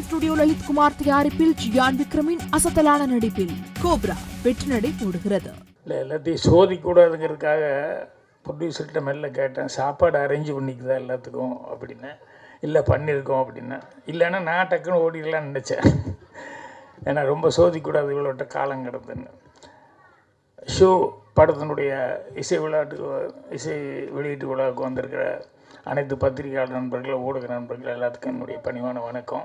Production Studio Lalith Kumar Thyaripil, Jiyan Vikramin, Asatalana Nadipil, Cobra, Vetnadi Mudhrada. Lelati Sodi Kuda Girkaga, producer Tamelaka, and Sapa arrange Nigra Latago of dinner, Illa Pandir go of dinner, Ilana Natakan Odilan nature, and a Rumba Sodi Kuda will at a Kalangaratan. Show part of the Nudia is a very to Gondra. அனைத்து பத்திரிகையாளர் நண்பர்கள் ஊடக நண்பர்கள் எல்லாத்துக்கும் என்னுடைய பணிவான வணக்கம்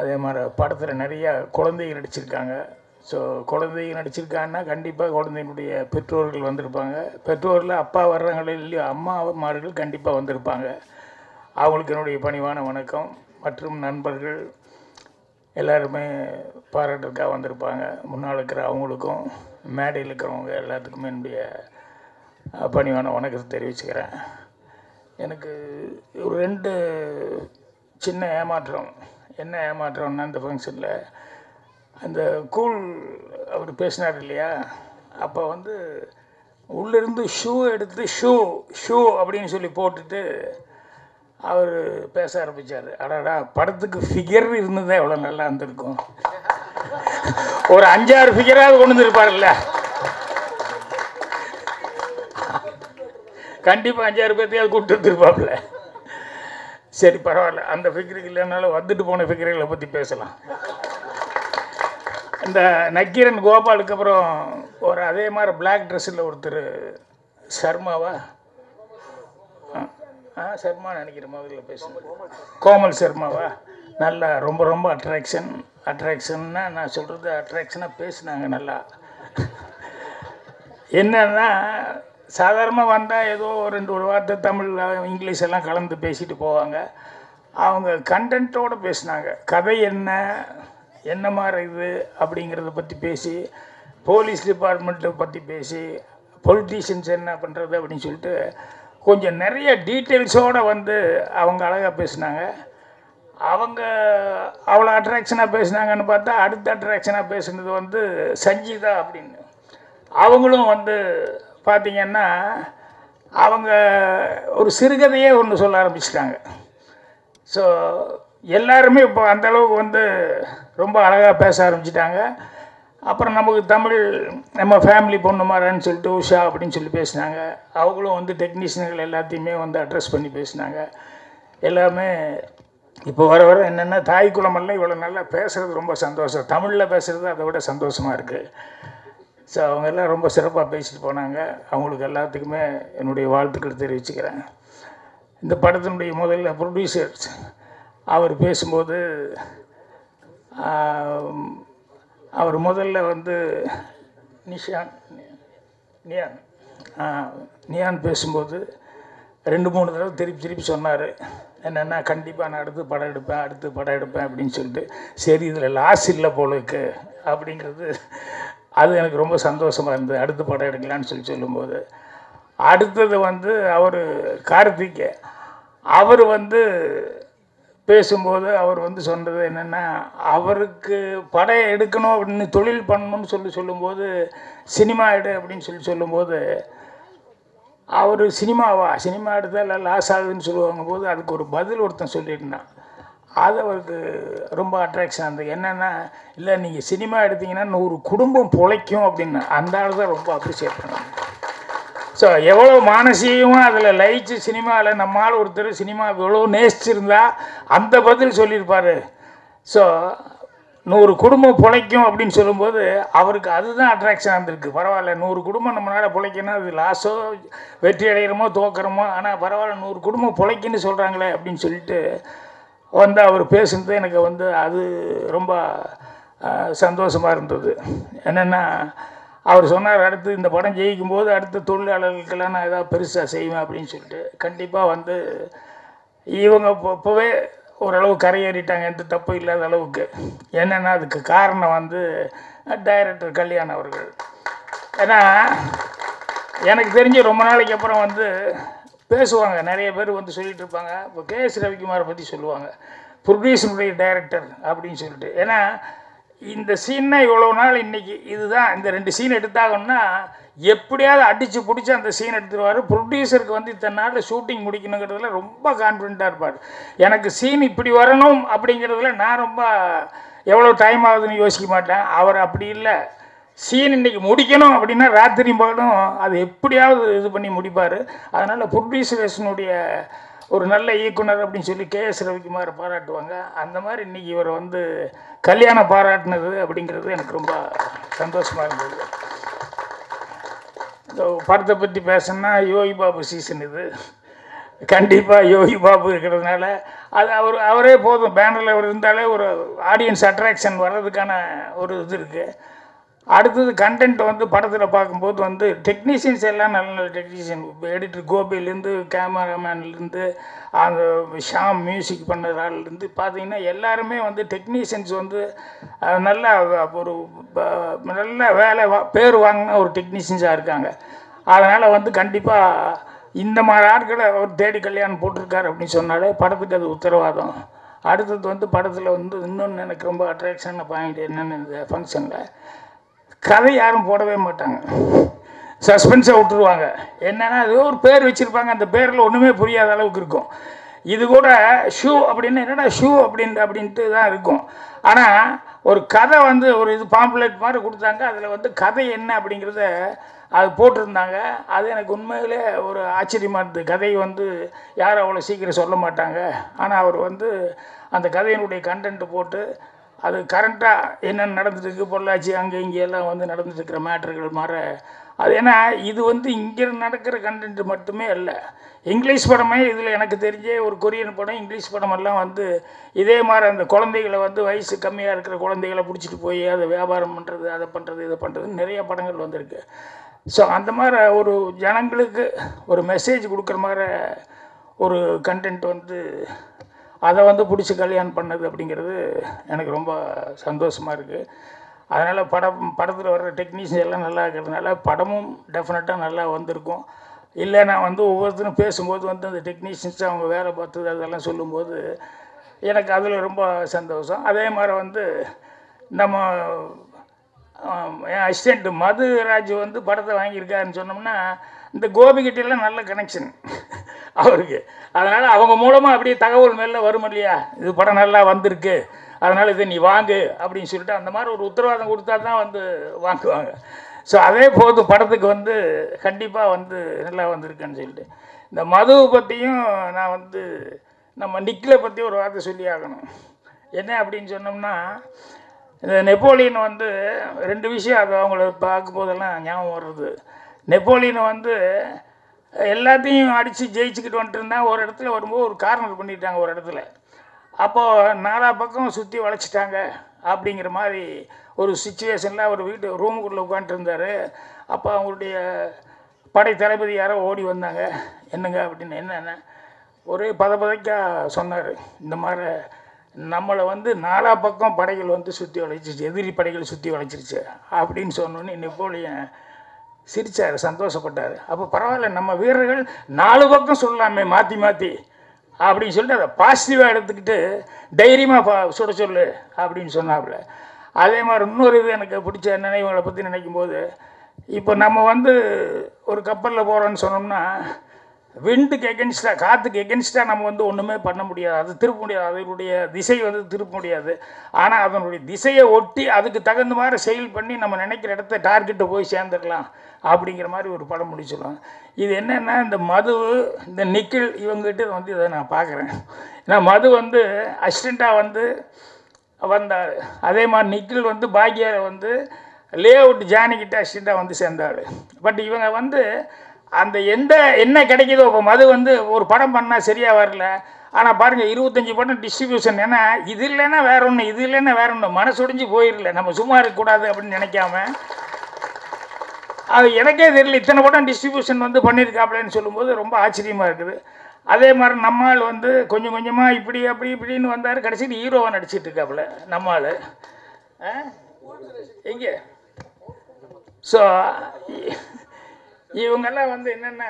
அதே மாதிரி படத்தில் நிறைய குழந்தைகள் நடிச்சிருக்காங்க ஸோ குழந்தைகள் நடிச்சிருக்காங்கன்னா கண்டிப்பாக குழந்தையினுடைய பெற்றோர்கள் வந்திருப்பாங்க பெற்றோரில் அப்பா வர்றவங்களோ இல்லையோ அம்மாமார்கள் கண்டிப்பாக வந்திருப்பாங்க அவங்களுக்கு என்னுடைய பணிவான வணக்கம் மற்றும் நண்பர்கள் எல்லாருமே பாராட்டுக்காக வந்திருப்பாங்க முன்னால் இருக்கிற அவங்களுக்கும் மேடையில் இருக்கிறவங்க எல்லாத்துக்குமே என்னுடைய பணிவான வணக்கத்தை தெரிவிச்சுக்கிறேன் எனக்கு ஒரு ரெண்டு சின்ன ஏமாற்றம் என்ன ஏமாற்றம்னா அந்த ஃபங்க்ஷனில் அந்த கூல் அவர் பேசினார் இல்லையா அப்போ வந்து உள்ளிருந்து ஷூ எடுத்து ஷூ ஷூ அப்படின்னு சொல்லி போட்டுட்டு அவர் பேச ஆரம்பித்தார் அடாடா படத்துக்கு ஃபிகர் இருந்ததே எவ்வளோ நல்லா இருந்திருக்கும் ஒரு 5-6 ஃபிகராக கொண்டு வந்துருப்பார்ல கண்டிப்பா 5000 பேத்தையாவது கூப்பிட்டு வந்துருப்பாப்புல சரி பரவாயில்ல அந்த ஃபிகருக்கு இல்லைனாலும் வந்துட்டு போன ஃபிகர்களை பற்றி பேசலாம் இந்த நக்கீரன் கோபாலுக்கு அப்புறம் ஒரு அதே மாதிரி பிளாக் ட்ரெஸ்ஸில் ஒருத்தர் சர்மாவா சர்மா நினைக்கிற மாதிரி பேசுகிறேன் கோமல் சர்மாவா நல்லா ரொம்ப ரொம்ப அட்ராக்ஷன்னா நான் சொல்கிறது அட்ராக்ஷனாக பேசினாங்க நல்லா என்னன்னா சாதாரணமாக வந்தால் ஏதோ ரெண்டு ஒரு வார்த்தை தமிழ் இங்கிலீஷ் எல்லாம் கலந்து பேசிட்டு போவாங்க அவங்க கண்டென்ட்டோடு பேசினாங்க கதை என்ன என்ன மாதிரி இது அப்படிங்கிறத பற்றி பேசி போலீஸ் டிபார்ட்மெண்ட்டை பற்றி பேசி பொலிட்டீஷியன்ஸ் என்ன பண்ணுறது அப்படின்னு சொல்லிட்டு கொஞ்சம் நிறைய டீட்டெயில்ஸோடு வந்து அவங்க அழகாக பேசினாங்க அவங்க அவ்வளோ அட்ராக்ஷனாக பேசினாங்கன்னு பார்த்தா அடுத்த அட்ராக்ஷனாக பேசுனது வந்து சஞ்சீதா அப்படின்னு அவங்களும் வந்து பார்த்தீங்கன்னா அவங்க ஒரு சிறுகதையே ஒன்று சொல்ல ஆரம்பிச்சிட்டாங்க ஸோ எல்லாருமே இப்போ அந்தளவுக்கு வந்து ரொம்ப அழகாக பேச ஆரம்பிச்சிட்டாங்க அப்புறம் நமக்கு தமிழ் நம்ம ஃபேமிலி பொண்ணு மாறன்னு சொல்லிட்டு உஷா அப்படின்னு சொல்லி பேசினாங்க அவங்களும் வந்து டெக்னீஷியன்கள் எல்லாத்தையுமே வந்து அட்ரஸ் பண்ணி பேசினாங்க எல்லாமே இப்போ வர வர என்னென்னா தாய்க்குளமெல்லாம் இவ்வளோ நல்லா பேசுகிறது ரொம்ப சந்தோஷம் தமிழில் பேசுகிறது அதை விட சந்தோஷமாக இருக்குது ஸோ அவங்க எல்லாம் ரொம்ப சிறப்பாக பேசிட்டு போனாங்க அவங்களுக்கு எல்லாத்துக்குமே என்னுடைய வாழ்த்துக்கள் தெரிவிச்சுக்கிறேன் இந்த படத்தினுடைய முதல்ல ப்ரொடியூசர்ஸ் அவர் பேசும்போது அவர் முதல்ல வந்து நியான் பேசும்போது 2-3 தடவை திருப்பி சொன்னார் என்னென்னா கண்டிப்பாக நான் அடுத்து படம் எடுப்பேன் அப்படின்னு சொல்லிட்டு சரி இதில் லாஸ் இல்லை போலருக்கு அப்படிங்கிறது அது எனக்கு ரொம்ப சந்தோஷமாக இருந்தது அடுத்த படம் எடுக்கலான்னு சொல்லும்போது அடுத்தது வந்து அவர் கார்த்திக் அவர் வந்து பேசும்போது அவர் வந்து சொன்னது என்னென்னா அவருக்கு படம் எடுக்கணும் அப்படின்னு தொழில் பண்ணணும்னு சொல்லும்போது சினிமா எடு அப்படின்னு சொல்லும்போது அவர் சினிமா எடுத்தால் லாஸ் ஆகுதுன்னு சொல்லுவாங்க போது அதுக்கு ஒரு பதில் ஒருத்தன் சொல்லியிருந்தான் அது அவருக்கு ரொம்ப அட்ராக்ஷன் இருந்தது என்னென்னா இல்லை நீங்கள் சினிமா எடுத்தீங்கன்னா 100 குடும்பம் பொழைக்கும் அப்படின்னு அந்த ஆள் தான் ரொம்ப அப்ரிஷியேட் பண்ணுவாங்க ஸோ எவ்வளோ மானசீகமாக அதில் லயிச்சு சினிமாவில் நம்மளால் ஒருத்தர் சினிமா எவ்வளோ நேசிச்சிருந்தா அந்த பதில் சொல்லியிருப்பார் ஸோ 100 குடும்பம் பொழைக்கும் அப்படின்னு சொல்லும்போது அவருக்கு அதுதான் அட்ராக்ஷன் இருந்திருக்கு பரவாயில்ல 100 குடும்பம் நம்மளால் பொழைக்கணும் அது லாஸோ வெற்றி அடைகிறோமோ தோக்கிறோமோ ஆனால் பரவாயில்ல 100 குடும்பம் பொழைக்குன்னு சொல்கிறாங்களே அப்படின்னு சொல்லிட்டு வந்து அவர் பேசுனது எனக்கு வந்து அது ரொம்ப சந்தோஷமாக இருந்தது என்னென்னா அவர் சொன்னார் அடுத்து இந்த படம் ஜெயிக்கும்போது அடுத்த தொழிலாளர்களுக்கெல்லாம் நான் ஏதாவது பெருசாக செய்வேன் அப்படின்னு சொல்லிட்டு கண்டிப்பாக வந்து இவங்க இப்போவே ஓரளவு கரையேறிட்டாங்க எந்த தப்பு இல்லாத அளவுக்கு என்னென்னா அதுக்கு காரணம் வந்து டைரக்டர் கல்யாண் அவர்கள் ஏன்னா எனக்கு தெரிஞ்சு ரொம்ப நாளைக்கு அப்புறம் வந்து பேசுவாங்க நிறைய பேர் வந்து சொல்லிகிட்டு இருப்பாங்க இப்போ கே.எஸ். ரவிக்குமாரை பற்றி சொல்லுவாங்க ப்ரொடியூசருடைய டைரக்டர் அப்படின்னு சொல்லிட்டு ஏன்னா In the scene, I will not in the end scene at Tagana, Yepudia, Adichu Pudicha, and the scene at the producer Gonditana, shooting Mudikinagar, Rumba confident part. Yanaka scene, Pidivaranum, Abdingar, Narumba, Yellow time out in Yoshimata, our Abdilla. Scene in the Mudikino, but in a rather important, I put out the Zubani Mudibar, another producer is not a ஒரு நல்ல இயக்குனர் அப்படி சொல்லி KS Ravikumar பாராட்டுவாங்க அந்த மாதிரி இன்னைக்கு இவர் வந்து கல்யாண பாராட்டுனது அப்படிங்கிறது எனக்கு ரொம்ப சந்தோஷமா இருந்துது. சோ படத்தை பத்தி பேசணும்னா யோகி பாபு சீசன் இது. கண்டிப்பா யோகி பாபு இருக்கிறதுனால அது அவரே போதும் பேனர்ல அவர் இருந்தாலே ஒரு ஆடியன்ஸ் அட்ராக்ஷன் வர்றதுக்கான ஒரு இது இருக்கு. அடுத்து கண்டென்ட் வந்து படத்துல பாக்கும்போது வந்து டெக்னீஷியன்ஸ் எல்லாம் நல்ல நல்ல டெக்னீஷியன் எடிட்டர் கோபில இருந்து கேமராமேன்ல இருந்து அந்த ஷாம் மியூசிக் பண்றதால இருந்து பாத்தீங்கன்னா எல்லாரும் வந்து டெக்னீஷியன்ஸ் வந்து நல்ல ஒரு நல்ல வேலை பேர் வாங்குன ஒரு டெக்னீஷியன்ஸா இருக்காங்க. அதனால வந்து கண்டிப்பா இந்த மாதிரி ஆட்களை ஒரு தேடி கல்யாணம் போட்டுருக்காரு அப்படி சொன்னாலே படத்துக்கு அது உத்தரவாதம். அடுத்து வந்து படத்துல வந்து இன்னொன்னு எனக்கு ரொம்ப அட்ராக்ஷனான பாயிண்ட் என்னன்னா இந்த ஃபங்க்ஷன்ல கதை யாரும் போடவே மாட்டாங்க. சஸ்பென்ஸை விட்டுருவாங்க. என்னன்னா அது ஒரு பேர் வச்சிருப்பாங்க அந்த பேரில் ஒன்றுமே புரியாத அளவுக்கு இருக்கும். இது கூட ஷூ அப்படின்னு என்னடா ஷூ அப்படின்ட்டு தான் இருக்கும். ஆனால் ஒரு கதை வந்து ஒரு இது பாம்ப்ளேட் மாதிரி கொடுத்தாங்க. அதில் வந்து கதை என்ன அப்படிங்கிறத அது போட்டிருந்தாங்க. அது எனக்கு உண்மையிலே ஒரு ஆச்சரியமாக இருந்தது. கதையை வந்து யாரும் அவ்வளோ சீக்கிரம் சொல்ல மாட்டாங்க. ஆனால் அவர் வந்து அந்த கதையினுடைய கண்டென்ட் போட்டு அது கரண்ட்டாக என்ன நடந்துட்டுருக்கு பொள்ளாச்சி அங்கே இங்கேயெல்லாம் வந்து நடந்துட்டுருக்கிற மேட்டர்கள் மாற அது ஏன்னா இது வந்து இங்கே நடக்கிற கண்டென்ட் மட்டுமே இல்லை. இங்கிலீஷ் படமே இதில் எனக்கு தெரிஞ்சே ஒரு கொரியன் படம் இங்கிலீஷ் படமெல்லாம் வந்து இதே மாதிரி அந்த குழந்தைகளை வந்து வயசு கம்மியாக இருக்கிற குழந்தைகளை பிடிச்சிட்டு போய் அதை வியாபாரம் பண்ணுறது அதை பண்ணுறது இதை பண்ணுறதுன்னு நிறைய படங்கள் வந்திருக்கு. ஸோ அந்த மாதிரி ஒரு ஜனங்களுக்கு ஒரு மெசேஜ் கொடுக்குற மாதிரி ஒரு கண்டென்ட் வந்து அதை வந்து பிடிச்சி கல்யாணம் பண்ணது அப்படிங்கிறது எனக்கு ரொம்ப சந்தோஷமாக இருக்குது. அதனால் படத்தில் வர்ற டெக்னீஷியன் எல்லாம் நல்லா இருக்கிறதுனால படமும் டெஃபினட்டாக நல்லா வந்திருக்கும். இல்லை நான் வந்து ஒவ்வொருத்தரும் பேசும்போது வந்து அந்த டெக்னீஷியன்ஸ் அவங்க வேலை பார்த்தது அதெல்லாம் சொல்லும்போது எனக்கு அதில் ரொம்ப சந்தோஷம். அதே மாதிரி வந்து நம்ம என் அசிஸ்டண்ட் மதுராஜ் வந்து படத்தை வாங்கியிருக்காருன்னு சொன்னோம்னா இந்த கோபிகிட்டெல்லாம் நல்ல கனெக்ஷன் அவருக்கு. அதனால் அவங்க மூலமாக அப்படியே தகவல் மேலே வரும் இல்லையா இது படம் நல்லா வந்திருக்கு அதனால் இதை நீ வாங்கு அப்படின்னு சொல்லிட்டு அந்த மாதிரி ஒரு உத்தரவாதம் கொடுத்தா தான் வந்து வாங்குவாங்க. ஸோ அதே போது படத்துக்கு வந்து கண்டிப்பாக வந்து நல்லா வந்திருக்குன்னு சொல்லிட்டு இந்த மதுவை பற்றியும் நான் வந்து நம்ம நிக்கிலை பற்றி ஒரு வார்த்தை சொல்லி ஆகணும். என்ன அப்படின்னு சொன்னோம்னா இந்த நெப்போலியன் வந்து ரெண்டு விஷயம் அது அவங்கள பார்க்கும்போதெல்லாம் ஞாபகம் வருது. நெப்போலியன் வந்து எல்லாத்தையும் அடித்து ஜெயிச்சுக்கிட்டு வந்துட்டு இருந்தால் ஒரு இடத்துல வரும்போது ஒரு கார்னர் பண்ணிட்டாங்க ஒரு இடத்துல. அப்போது நாலா பக்கம் சுற்றி வளைச்சிட்டாங்க அப்படிங்கிற மாதிரி ஒரு சுச்சுவேஷனில் ஒரு வீட்டு ரூமுக்குள்ளே உட்காந்துருந்தார். அப்போ அவங்களுடைய படை தளபதி யாரோ ஓடி வந்தாங்க. என்னங்க அப்படின்னு என்னென்ன ஒரே பதப்பதைக்காக சொன்னார். இந்த மாதிரி நம்மளை வந்து நாலா பக்கம் படைகள் வந்து சுற்றி வளைச்சிருச்சு எதிரி படைகள் சுற்றி வளைச்சிருச்சு அப்படின்னு சொன்னோன்னே நெப்போலியன் சிரிச்சார் சந்தோஷப்பட்டார். அப்போ பரவாயில்ல நம்ம வீரர்கள் நாலு பக்கம் சொல்லலாமே மாற்றி மாற்றி அப்படின்னு சொல்லிட்டு அதை பாசிட்டிவாக எடுத்துக்கிட்டு தைரியமாக சுட சொல்லு அப்படின்னு சொன்னாப்புல. அதே மாதிரி இன்னொரு இது எனக்கு பிடிச்ச நினைவுகளை பற்றி நினைக்கும்போது இப்போ நம்ம வந்து ஒரு கப்பலில் போகிறோன்னு சொன்னோம்னா விண்டுக்கு எகென்ஸ்டாக காற்றுக்கு எகென்ஸ்டாக நம்ம வந்து ஒன்றுமே பண்ண முடியாது. அது திருப்ப முடியாது. அதனுடைய திசை வந்து திருப்ப முடியாது. ஆனால் அதனுடைய திசையை ஒட்டி அதுக்கு தகுந்த மாதிரி செயல் பண்ணி நம்ம நினைக்கிற இடத்த டார்கெட்டை போய் சேர்ந்துடலாம் அப்படிங்கிற மாதிரி ஒரு படம் முடிச்சுக்கலாம். இது என்னென்னா இந்த மது இந்த நிக்கில் இவங்ககிட்ட வந்து இதை நான் பார்க்குறேன். ஏன்னா மது வந்து அசிஸ்டண்ட்டாக வந்து வந்தார். அதே மாதிரி நிக்கில் வந்து பாக்கியாரை வந்து லே அவுட் ஜானிக்கிட்ட அசிஸ்டண்ட்டாக வந்து சேர்ந்தாள். பட் இவங்க வந்து அந்த எந்த என்ன கிடைக்கிதோ இப்போ மது வந்து ஒரு படம் பண்ணால் சரியாக வரல. ஆனால் பாருங்கள் 25 படம் டிஸ்ட்ரிபியூஷன். ஏன்னா இது இல்லைன்னா வேற ஒன்று இது இல்லைன்னா வேற ஒன்று மனசுடைஞ்சு போயிடல. நம்ம சும்மா இருக்கக்கூடாது அப்படின்னு நினைக்காம அது எனக்கே தெரியல இத்தனை படம் டிஸ்ட்ரிபியூஷன் வந்து பண்ணியிருக்காப்லன்னு சொல்லும்போது ரொம்ப ஆச்சரியமாக இருக்குது. அதே மாதிரி நம்மால் வந்து கொஞ்சம் கொஞ்சமாக இப்படி அப்படி இப்படின்னு வந்தார். கடைசியில் ஹீரோவாக நடிச்சிட்டு இருக்காப்புல நம்மால் எங்கே. ஸோ இவங்கெல்லாம் வந்து என்னென்ன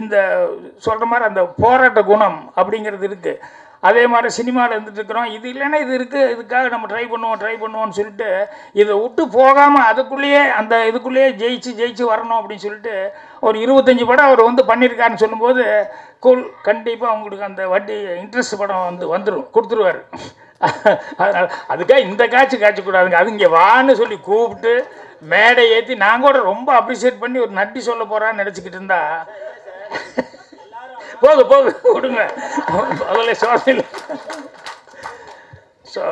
இந்த சொல்கிற மாதிரி அந்த போராட்ட குணம் அப்படிங்கிறது இருக்குது. அதே மாதிரி சினிமாவில் இருந்துகிட்ருக்குறோம், இது இல்லைன்னா இது இருக்குது, இதுக்காக நம்ம ட்ரை பண்ணுவோம்னு சொல்லிட்டு இதை விட்டு போகாமல் அந்த இதுக்குள்ளேயே ஜெயிச்சு வரணும் அப்படின்னு சொல்லிட்டு ஒரு 25 படம் அவர் வந்து பண்ணியிருக்காருன்னு சொல்லும்போது கண்டிப்பாக அவங்களுக்கு அந்த வட்டி இன்ட்ரெஸ்ட் படம் வந்துடும் கொடுத்துருவார். அதனால் அதுக்காக இந்த காய்ச்சக்கூடாதுங்க. அது இங்கே வான்னு சொல்லி கூப்பிட்டு மேடை ஏற்றி நாங்கள் கூட ரொம்ப அப்ரிஷியேட் பண்ணி ஒரு நட்டி சொல்ல போகிறான்னு நினச்சிக்கிட்டு இருந்தா போக விடுங்க, அதில் சோதனை. ஸோ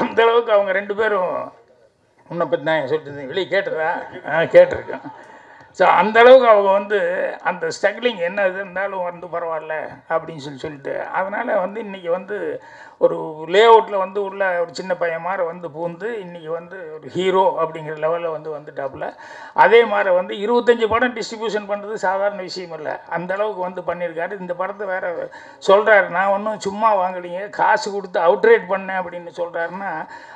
அந்தளவுக்கு அவங்க ரெண்டு பேரும் உன்னை பற்றி நான் சொல்லிட்டு வெளியே கேட்டிருக்கேன். ஸோ அந்தளவுக்கு அவங்க அந்த ஸ்ட்ரகிளிங் என்ன இது இருந்தாலும் பரவாயில்ல அப்படின்னு சொல்லிட்டு அதனால் இன்றைக்கி ஒரு லே அவுட்டில் உள்ள ஒரு சின்ன பையன் மாதிரி பூந்து இன்றைக்கி ஒரு ஹீரோ அப்படிங்கிற லெவலில் வந்துட்டாப்புல. அதே மாதிரி 25 படம் டிஸ்ட்ரிபியூஷன் பண்ணுறது சாதாரண விஷயம் இல்லை, அந்தளவுக்கு பண்ணியிருக்காரு. இந்த படத்தை வேறு சொல்கிறாரு, நான் ஒன்றும் சும்மா வாங்கலீங்க, காசு கொடுத்து அவுட்ரேட் பண்ணேன் அப்படின்னு சொல்கிறாருன்னா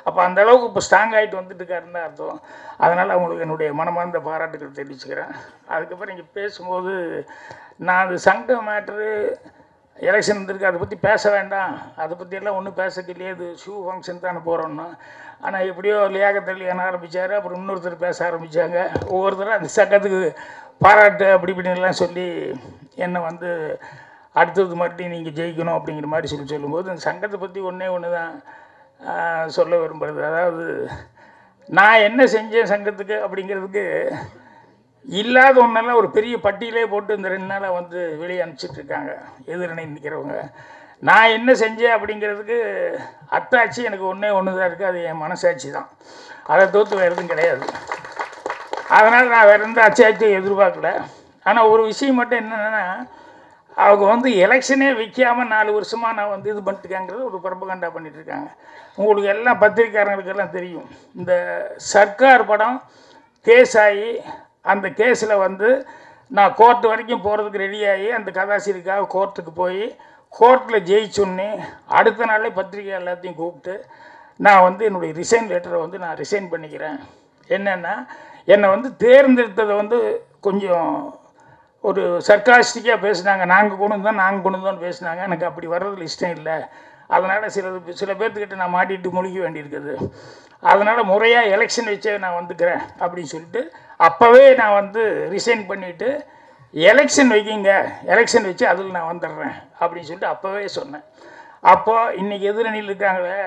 அப்போ அந்தளவுக்கு இப்போ ஸ்ட்ராங் ஆகிட்டு வந்துட்டுருக்காருன்னு தான் அர்த்தம். அதனால் அவங்களுக்கு என்னுடைய மனமார்ந்த பாராட்டுகள் தெரிவிச்சுக்கிறேன். அதுக்கப்புறம் இங்கே பேசும்போது நான் அது சங்க மேட்ரு எலெக்ஷன் வந்திருக்கு, அதை பற்றி பேச வேண்டாம், அதை பற்றியெல்லாம் ஒன்றும் பேசக்கு இல்லையே, அது ஷூ ஃபங்க்ஷன் தானே போகிறோம்னா. ஆனால் எப்படியோ லியாகத்தள்ளி என்ன ஆரம்பித்தார், அப்புறம் இன்னொருத்தர் பேச ஆரம்பித்தாங்க, ஒவ்வொருத்தரும் அந்த சங்கத்துக்கு பாராட்டு அப்படி இப்படின்லாம் சொல்லி என்னை அடுத்தது மறுபடியும் நீங்கள் ஜெயிக்கணும் அப்படிங்கிற மாதிரி சொல்லும்போது அந்த சங்கத்தை பற்றி ஒன்று தான் சொல்ல விரும்புகிறது. அதாவது நான் என்ன செஞ்சேன் சங்கத்துக்கு அப்படிங்கிறதுக்கு இல்லாத ஒன்றெல்லாம் ஒரு பெரிய பட்டியலே போட்டு இந்த 2 நாளாக வெளியே அனுப்பிச்சிட்ருக்காங்க எதிரணை நிற்கிறவங்க. நான் என்ன செஞ்சேன் அப்படிங்கிறதுக்கு அத்தாட்சி எனக்கு ஒன்று தான் இருக்குது, அது என் மனசாட்சி தான், அதை தோற்று வேறு எதுவும் கிடையாது. அதனால் நான் வேறு எந்த அச்சாட்சியும் எதிர்பார்க்கல. ஆனால் ஒரு விஷயம் மட்டும் என்னென்னா, அவங்க எலெக்ஷனே வைக்காமல் 4 வருஷமாக நான் இது பண்ணிட்டுருக்காங்கிறது ஒரு பிரபகண்டா பண்ணிகிட்ருக்காங்க. உங்களுக்கு எல்லாம் பத்திரிக்காரங்களுக்கெல்லாம் தெரியும், இந்த சர்க்கார் படம் கேஸ் ஆகி அந்த கேஸில் நான் கோர்ட்டு வரைக்கும் போகிறதுக்கு ரெடியாகி அந்த கதாசிரியருக்காக கோர்ட்டுக்கு போய் கோர்ட்டில் ஜெயிச்சோன்னே அடுத்த நாளே பத்திரிக்கை எல்லாத்தையும் கூப்பிட்டு நான் என்னுடைய ரிசைன் லெட்டரை நான் ரிசைன் பண்ணிக்கிறேன். என்னென்னா என்னை தேர்ந்தெடுத்ததை கொஞ்சம் ஒரு சர்க்காஸ்டிக்காக பேசினாங்க, நாங்கள் கொண்டு தான் பேசினாங்க. எனக்கு அப்படி வர்றதுல இஷ்டம் இல்லை, அதனால் சில பேர்த்துக்கிட்ட நான் மாட்டிட்டு முழுகி வேண்டியிருக்குது, அதனால் முறையாக எலெக்ஷன் வச்சே நான் வந்துக்கிறேன் அப்படின்னு சொல்லிட்டு அப்போவே நான் ரிசைன் பண்ணிவிட்டு எலெக்ஷன் வைக்கிங்க, எலெக்ஷன் வச்சு அதில் நான் வந்துடுறேன் அப்படின்னு சொல்லிட்டு அப்போவே சொன்னேன். அப்போது இன்றைக்கி எதிரணியில் இருக்காங்களே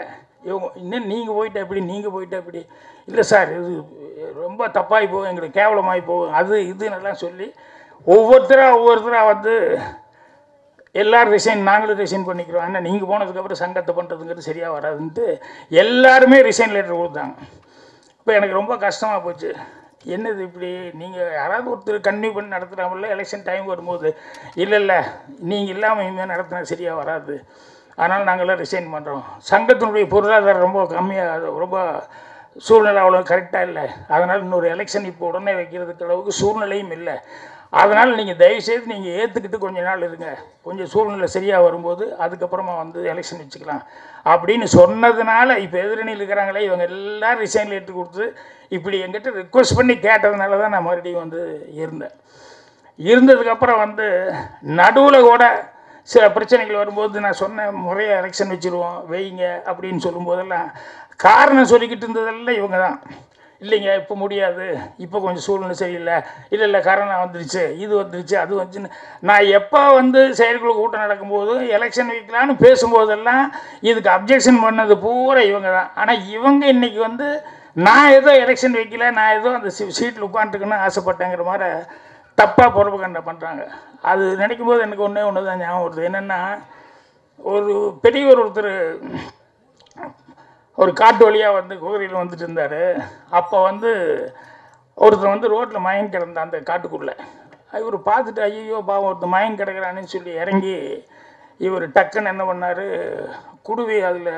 இவங்க, இன்னும் நீங்கள் போயிட்டா இப்படி இல்லை சார், இது ரொம்ப தப்பாகி போகும், எங்களுக்கு கேவலமாகி போகும், அது இதுன்னெல்லாம் சொல்லி ஒவ்வொருத்தராக எல்லோரும் நாங்களும் ரிசைன் பண்ணிக்கிறோம், ஏன்னா நீங்கள் போனதுக்கப்புறம் சங்கத்தை பண்ணுறதுங்கிறது சரியாக வராதுன்ட்டு எல்லாருமே ரிசைன் லெட்டர் கொடுத்தாங்க. இப்போ எனக்கு ரொம்ப கஷ்டமாக போச்சு, என்னது இப்படி, நீங்கள் யாராவது ஒருத்தர் கன்வியூ பண்ணி நடத்துகிறாமல்ல எலெக்ஷன் டைம் வரும்போது. இல்லை நீங்கள் இல்லாமல் இனிமேல் நடத்தினா சரியாக வராது, அதனால் நாங்கள்லாம் ரிசைன் பண்ணுறோம், சங்கத்தினுடைய பொருளாதாரம் ரொம்ப கம்மியாக, ரொம்ப சூழ்நிலை அவ்வளோ கரெக்டாக இல்லை, அதனால் இன்னொரு எலெக்ஷன் இப்போ உடனே வைக்கிறதுக்கு அளவுக்கு சூழ்நிலையும் இல்லை, அதனால் நீங்கள் தயவுசெய்து நீங்கள் ஏற்றுக்கிட்டு கொஞ்சம் நாள் இருங்க, கொஞ்சம் சூழ்நிலை சரியாக வரும்போது அதுக்கப்புறமா எலெக்ஷன் வச்சுக்கலாம் அப்படின்னு சொன்னதுனால இப்போ எதிரணியில் இருக்கிறாங்களே இவங்க எல்லோரும் ரிசைன் லெட்டர் கொடுத்து இப்படி என்கிட்ட ரிக்வஸ்ட் பண்ணி கேட்டதுனால தான் நான் மறுபடியும் இருந்ததுக்கப்புறம் நடுவில் கூட சில பிரச்சனைகள் வரும்போது நான் சொன்ன முறையாக எலெக்ஷன் வச்சுருவோம் வைங்க அப்படின்னு சொல்லும்போதெல்லாம் காரணம் சொல்லிக்கிட்டு இருந்ததெல்லாம் இவங்க தான். இல்லைங்க இப்போ முடியாது, இப்போ கொஞ்சம் சூழ்நிலை சரியில்லை, இல்லை கரோனா வந்துடுச்சு, இது வந்துடுச்சு, அது வந்துச்சுன்னு நான் எப்போ செயற்குழு கூட்டம் நடக்கும்போது எலெக்ஷன் வைக்கலான்னு பேசும்போதெல்லாம் இதுக்கு அப்ஜெக்ஷன் பண்ணது பூரா இவங்க தான். ஆனால் இவங்க இன்றைக்கி நான் ஏதோ எலெக்ஷன் வைக்கல, நான் ஏதோ அந்த சீட்டில் உட்காந்துருக்குன்னு ஆசைப்பட்டேங்கிற மாதிரி தப்பாக புறப்பகண்டா பண்ணுறாங்க. அது நினைக்கும் போது எனக்கு ஒன்று தான் ஞாபகம் வருது, என்னென்னா ஒரு பெரியவர் ஒருத்தர் ஒரு காட்டு வழியாக குதிரையில் வந்துட்டு இருந்தார். அப்போ ஒருத்தர் ரோட்டில் மயங்கி கிடந்தான் அந்த காட்டுக்குள்ளே. இவர் பார்த்துட்டு ஐயோ பாவம் ஒருத்தர் மயங்கி கிடக்கிறான்னு சொல்லி இறங்கி இவர் டக்குன்னு என்ன பண்ணார், குடுவி அதில்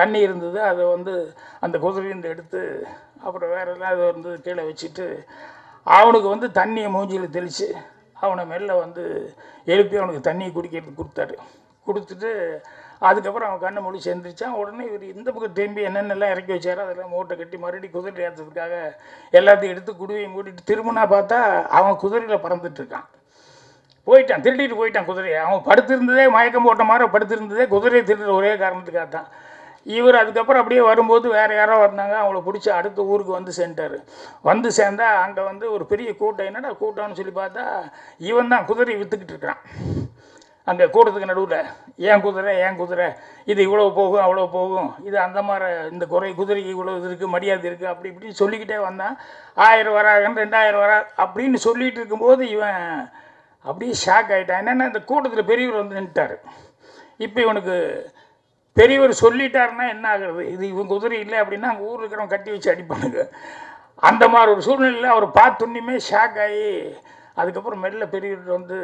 தண்ணி இருந்தது, அதை அந்த குதிரையிலேருந்து எடுத்து அப்புறம் வேறு எல்லாம் அது கீழே வச்சுட்டு அவனுக்கு தண்ணியை மூஞ்சியில் தெளித்து அவனை மெல்ல எழுப்பி அவனுக்கு தண்ணியை குடிக்கிறதுக்கு கொடுத்துட்டு அதுக்கப்புறம் அவன் கண்ணை மூடி சேர்ந்துருச்சான். உடனே இவர் இந்த பக்கம் திரும்பி என்னென்னலாம் இறக்கி வச்சாரோ அதெல்லாம் மூட்டை கட்டி மறுபடி குதிரை ஏற்றுறதுக்காக எல்லாத்தையும் எடுத்து குடுவையை மூடிட்டு திரும்பினா பார்த்தா அவன் குதிரையில் பறந்துட்டுருக்கான். போயிட்டான், திருட்டிட்டு போயிட்டான் குதிரையை. அவன் படுத்திருந்ததே மயக்கம் போட்ட மாதிரி படுத்திருந்ததே குதிரையை திருட்டு ஒரே காரணத்துக்காக தான். இவர் அதுக்கப்புறம் அப்படியே வரும்போது வேறு யாரோ வந்தாங்க, அவங்கள பிடிச்சி அடுத்த ஊருக்கு வந்து சென்றார். வந்து சேர்ந்தால் அங்கே வந்து ஒரு பெரிய கூட்டம். என்னடா கூட்டம்னு சொல்லி பார்த்தா இவன் தான் குதிரையை விற்றுக்கிட்டு இருக்கிறான். அந்த கூட்டத்துக்கு நடுவில் ஏன் குதிரை ஏன் குதிரை, இது இவ்வளோ போகும் அவ்வளோ போகும், இது அந்த மாதிரி இந்த குறை குதிரைக்கு இவ்வளோ இது இருக்குது மரியாதை இருக்குது அப்படி இப்படின்னு சொல்லிக்கிட்டே வந்தான். 1000 வராதுன்னு 2000 வரா அப்படின்னு சொல்லிகிட்டு இருக்கும்போது இவன் அப்படியே ஷாக் ஆகிட்டான். என்னென்னா இந்த கூட்டத்தில் பெரியவர் வந்து நின்றுட்டார். இப்போ இவனுக்கு பெரியவர் சொல்லிட்டாருன்னா என்ன ஆகுறது, இது இவன் குதிரை இல்லை அப்படின்னா அங்கே ஊரில் இருக்கிறவங்க கட்டி வச்சு அடிப்பானுங்க. அந்த மாதிரி ஒரு சூழ்நிலையில் அவர் பார்த்துன்னுமே ஷாக் ஆகி அதுக்கப்புறம் மெல்ல பெரியவர்கிட்ட வந்து,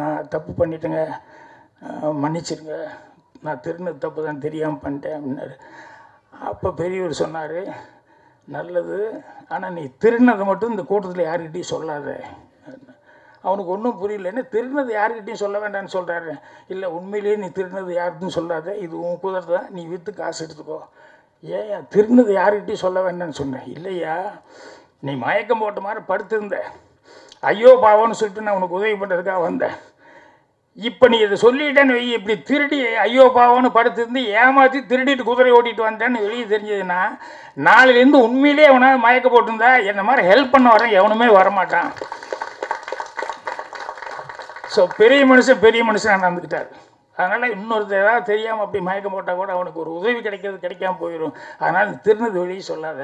நான் தப்பு பண்ணிட்டேங்க மன்னிச்சிருங்க, நான் திருந்தது தப்பு தான், தெரியாமல் பண்ணிட்டேன் அப்படின்னாரு. அப்போ பெரியவர் சொன்னார், நல்லது, ஆனால் நீ திருநதை மட்டும் இந்த கூட்டத்தில் யாருக்கிட்டையும் சொல்லாத. அவனுக்கு ஒன்றும் புரியலன்னு திருநது யாருக்கிட்டையும் சொல்ல வேண்டாம்னு சொல்கிறாரு. இல்லை, உண்மையிலேயே நீ திருநது யாருக்கிட்டையும் சொல்லாத, இது உன் குதிரை தான், நீ விற்று காசு எடுத்துக்கோ. ஏயா திருநது யாருக்கிட்டையும் சொல்ல வேண்டாம்னு சொன்னேன். இல்லையா, நீ மயக்கம் போட்ட மாதிரி படுத்திருந்த, ஐயோ பாவம்னு சொல்லிட்டு நான் உனக்கு உதவி பண்ணுறதுக்காக வந்தேன். இப்போ நீ இதை சொல்லிட்டேன்னு வெயி, இப்படி திருடி ஐயோ பாவம்னு படுத்திருந்து ஏமாற்றி திருடிட்டு குதிரை ஓட்டிகிட்டு வந்தேன்னு வெளியே தெரிஞ்சதுன்னா நாளிலேருந்து உண்மையிலே அவனால் மயக்க போட்டிருந்தா என்ன மாதிரி ஹெல்ப் பண்ண வரேன் எவனுமே வரமாட்டான். ஸோ பெரிய மனுஷன் பெரிய மனுஷன் நடந்துக்கிட்டார். அதனால் இன்னொருத்தர் ஏதாவது தெரியாமல் அப்படி மயக்கம் போட்டால் கூட அவனுக்கு ஒரு உதவி கிடைக்கிறது கிடைக்காம போயிடும். அதனால் திருந்தது வெளியே சொல்லாத,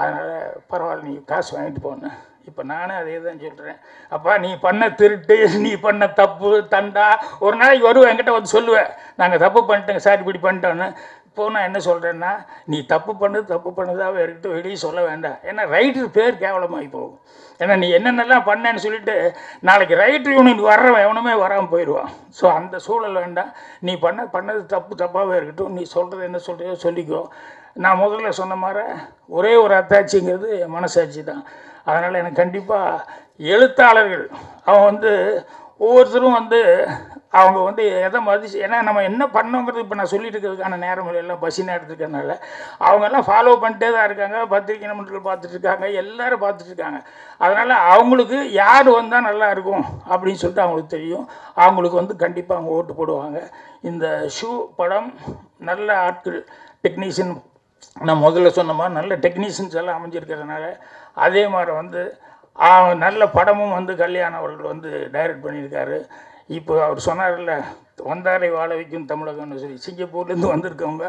அதனால் பரவாயில்ல நீ காசு வாங்கிட்டு போனேன். இப்போ நானும் அதே தான் சொல்கிறேன். அப்பா நீ பண்ண திருட்டு நீ பண்ண தப்பு தண்டா ஒரு நாளைக்கு வருவேன் என்கிட்ட வந்து சொல்லுவேன், நாங்கள் தப்பு பண்ணிட்டோங்க சார் இப்படி பண்ணிட்டோன்னு. இப்போ நான் என்ன சொல்கிறேன்னா, நீ தப்பு பண்ணதாகவே இருக்கட்டும், வெளியே சொல்ல வேண்டாம். ஏன்னா ரைட்டர் பேர் கேவலமாகி போகும். ஏன்னா நீ என்னென்னலாம் பண்ணேன்னு சொல்லிட்டு நாளைக்கு ரைட்டர் யூனிட் வர்றவன் எவனுமே வராமல் போயிடுவான். ஸோ அந்த சூழல் வேண்டாம். நீ பண்ணது தப்பாகவே இருக்கட்டும், நீ சொல்கிறது என்ன சொல்கிறியோ சொல்லிக்கோ. நான் முதல்ல சொன்ன மாதிரி ஒரே ஒரு அத்தாட்சிங்கிறது என் மனசாட்சி தான். அதனால் எனக்கு கண்டிப்பாக எழுத்தாளர்கள் அவன் வந்து ஒவ்வொருத்தரும் வந்து அவங்க வந்து எதை மதிச்சு, ஏன்னா நம்ம என்ன பண்ணோங்கிறது இப்போ நான் சொல்லிட்டு இருக்கிறதுக்கான நேரங்கள் எல்லாம் பசினாக எடுத்துருக்கனால அவங்கெல்லாம் ஃபாலோ பண்ணிட்டே தான் இருக்காங்க. பத்திரிகை நிபுணர்கள் பார்த்துட்ருக்காங்க, எல்லோரும் பார்த்துட்ருக்காங்க. அதனால் அவங்களுக்கு யார் வந்தால் நல்லாயிருக்கும் அப்படின்னு சொல்லிட்டு அவங்களுக்கு தெரியும். அவங்களுக்கு வந்து கண்டிப்பாக அவங்க ஓட்டு போடுவாங்க. இந்த ஷூ படம் நல்ல ஆட்கள் டெக்னீஷியன், நான் முதல்ல சொன்ன மாதிரி நல்ல டெக்னீஷியன்ஸ் எல்லாம் அமைஞ்சிருக்கிறதுனால, அதே மாதிரி வந்து நல்ல படமும் வந்து கல்யாண அவர்கள் வந்து டைரக்ட் பண்ணியிருக்காரு. இப்போ அவர் சொன்னார்ல, வந்தாரை வாழ வைக்கும் தமிழகம்னு சொல்லி சிங்கப்பூர்லேருந்து வந்திருக்கவங்க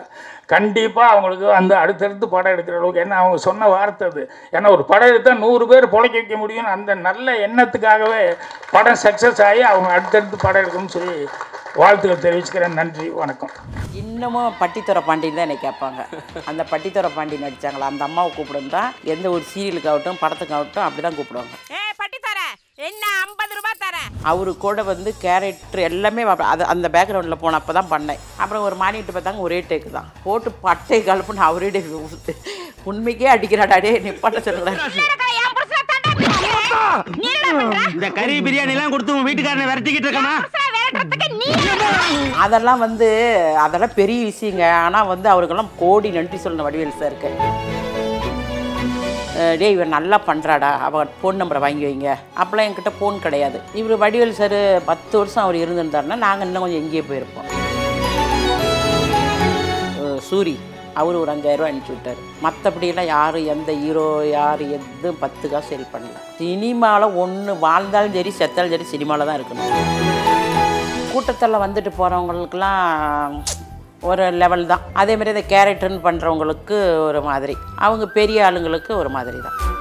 கண்டிப்பாக அவங்களுக்கு வந்து அடுத்தடுத்து படம் எடுக்கிற அளவுக்கு, ஏன்னா அவங்க சொன்ன வார்த்தை அது. ஏன்னா ஒரு படம் எடுத்தால் 100 பேர் பொழைக்க வைக்க முடியும்னு அந்த நல்ல எண்ணத்துக்காகவே படம் சக்ஸஸ் ஆகி அவங்க அடுத்தடுத்து படம் எடுக்கணும்னு சொல்லி வாழ்த்துக்கள் தெரிவிச்சுக்கிறேன். நன்றி, வணக்கம். இன்னமும் பட்டித்துற பாண்டியன் தான் என்னை கேட்பாங்க, அந்த பட்டித்துற பாண்டியன் நடிச்சாங்களா அந்த அம்மாவை கூப்பிடும் தான். எந்த ஒரு சீரியலுக்காகட்டும் படத்துக்காகட்டும் அப்படி தான் கூப்பிடுவாங்க. என்ன 50 ரூபாய் தரேன். அவரு கூட வந்து கேரக்டர் எல்லாமே அது அந்த பேக்ரவுண்டில் போனப்போ தான் பண்ணேன். அப்புறம் ஒரு மானிட்டு பார்த்தாங்க, ஒரே டேக்கு தான் போட்டு பட்டை கலப்புன்னு அவரே உண்மைக்கே அடிக்கிறாடாடே நிப்பாட்ட சொல்கிறேன். இந்த கறி பிரியாணி எல்லாம் கொடுத்து வீட்டுக்காரனை விரட்டிக்கிட்டு இருக்கா, அதெல்லாம் வந்து அதெல்லாம் பெரிய விஷயங்க. ஆனால் வந்து அவருக்கெல்லாம் கோடி நன்றி சொல்லணும் வடிவேல் சாருக்கு. டே இவர் நல்லா பண்ணுறாடா, அவர் ஃபோன் நம்பரை வாங்கி வைங்க. அப்போலாம் என்கிட்ட ஃபோன் கிடையாது. இவர் வடிவேல் சார் 10 வருஷம் அவர் இருந்திருந்தாருன்னா நாங்கள் இன்னும் கொஞ்சம் எங்கேயே போயிருப்போம். சூரி அவர் ஒரு 5000 ரூபா அனுப்பிச்சி விட்டார். மற்றபடியெல்லாம் யார் எந்த ஹீரோ யார் எதுவும் 10 காசு ஹெல்ப் பண்ணல. சினிமாவில் ஒன்று வாழ்ந்தாலும் சரி செத்தாலும் சரி சினிமாவில் தான் இருக்கணும். கூட்டத்தில் வந்துட்டு போகிறவங்களுக்கெல்லாம் ஒரு லெவல் தான். அதேமாதிரி அந்த கேரக்டர்னு பண்ணுறவங்களுக்கு ஒரு மாதிரி, அவங்க பெரிய ஆளுங்களுக்கு ஒரு மாதிரி தான்.